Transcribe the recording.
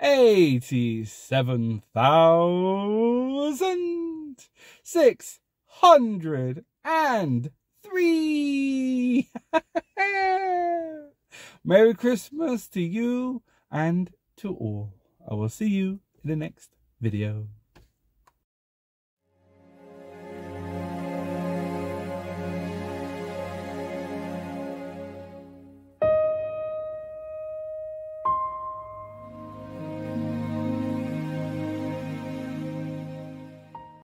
87,603. Merry Christmas to you and to all. I will see you in the next video.